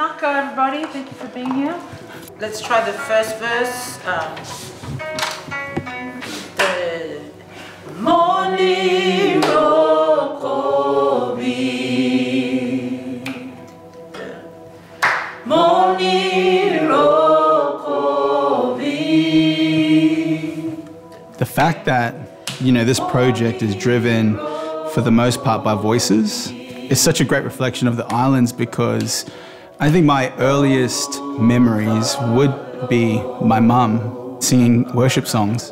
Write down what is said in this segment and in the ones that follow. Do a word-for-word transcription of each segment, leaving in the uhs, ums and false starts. Naka, everybody. Thank you for being here. Let's try the first verse. Um, the morning rokobi. Morning rokobi. The fact that, you know, this project is driven for the most part by voices, it's such a great reflection of the islands, because I think my earliest memories would be my mum singing worship songs.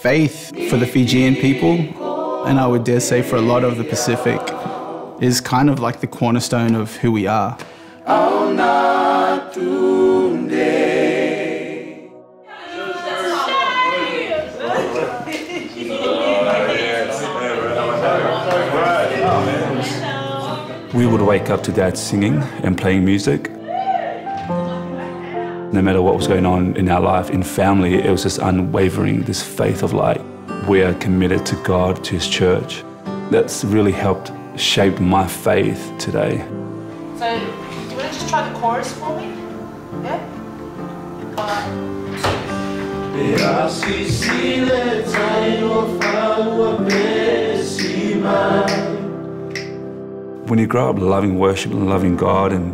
Faith for the Fijian people, and I would dare say for a lot of the Pacific, is kind of like the cornerstone of who we are. We would wake up to Dad singing and playing music. No matter what was going on in our life, in family, it was just unwavering, this faith of like, we are committed to God, to His church. That's really helped shape my faith today. So, do you want to just try the chorus for me? Yeah? One. When you grow up loving worship and loving God and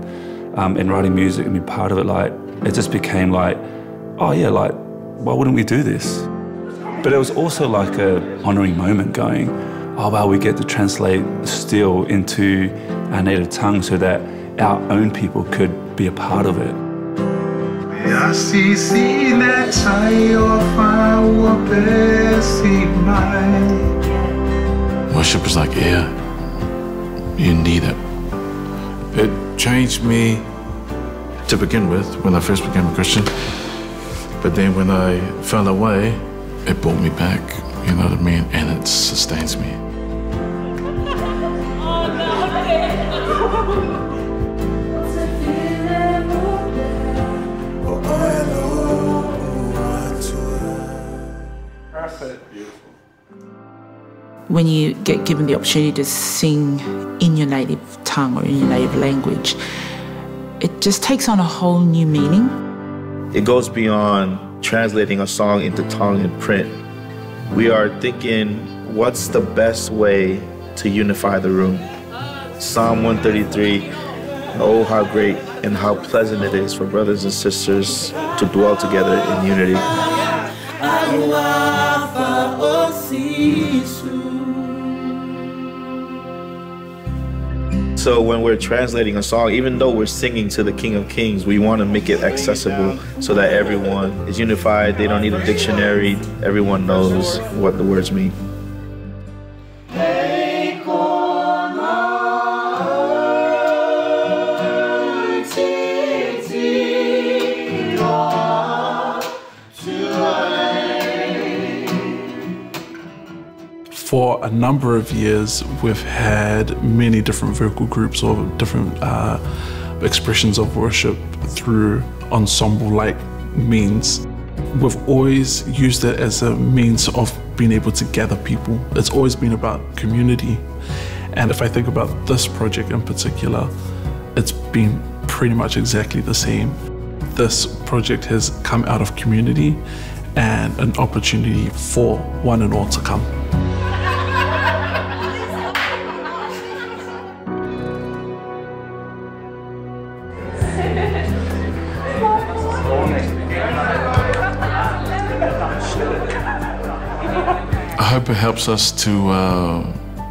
um, and writing music and being part of it, like it just became like, oh yeah, like why wouldn't we do this? But it was also like a honouring moment, going, oh wow, we get to translate still into our native tongue so that our own people could be a part of it. Worship is like air. You need it. It changed me to begin with when I first became a Christian, but then when I fell away, it brought me back, you know what I mean? And it sustains me. Perfect, beautiful. When you get given the opportunity to sing in your native tongue or in your native language, it just takes on a whole new meaning. It goes beyond translating a song into tongue and print. We are thinking, what's the best way to unify the room? Psalm one thirty-three, oh how great and how pleasant it is for brothers and sisters to dwell together in unity. So when we're translating a song, even though we're singing to the King of Kings, we want to make it accessible so that everyone is unified. They don't need a dictionary. Everyone knows what the words mean. For a number of years, we've had many different vocal groups or different uh, expressions of worship through ensemble-like means. We've always used it as a means of being able to gather people. It's always been about community. And if I think about this project in particular, it's been pretty much exactly the same. This project has come out of community and an opportunity for one and all to come. I hope it helps us to uh,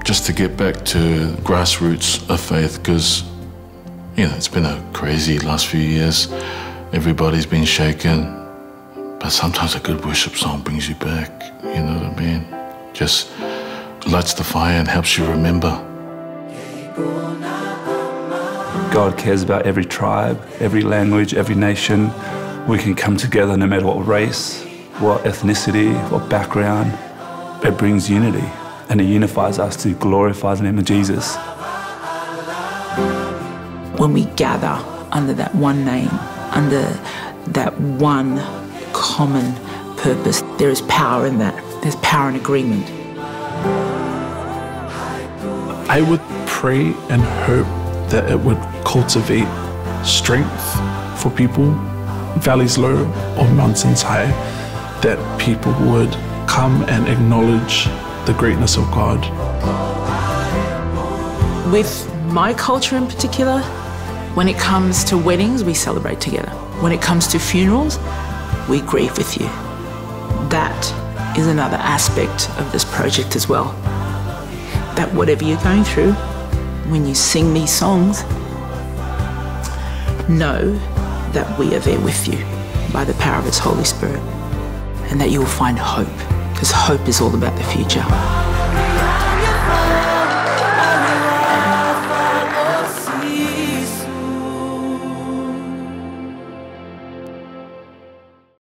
just to get back to grassroots of faith, because you know it's been a crazy last few years. Everybody's been shaken, but sometimes a good worship song brings you back. You know what I mean? Just lights the fire and helps you remember. God cares about every tribe, every language, every nation. We can come together no matter what race, what ethnicity, what background. It brings unity and it unifies us to glorify the name of Jesus. When we gather under that one name, under that one common purpose, there is power in that. There's power in agreement. I would pray and hope that it would cultivate strength for people, valleys low or mountains high, that people would come and acknowledge the greatness of God. With my culture in particular, when it comes to weddings, we celebrate together. When it comes to funerals, we grieve with you. That is another aspect of this project as well. That whatever you're going through, when you sing these songs, know that we are there with you by the power of His Holy Spirit, and that you will find hope, because hope is all about the future.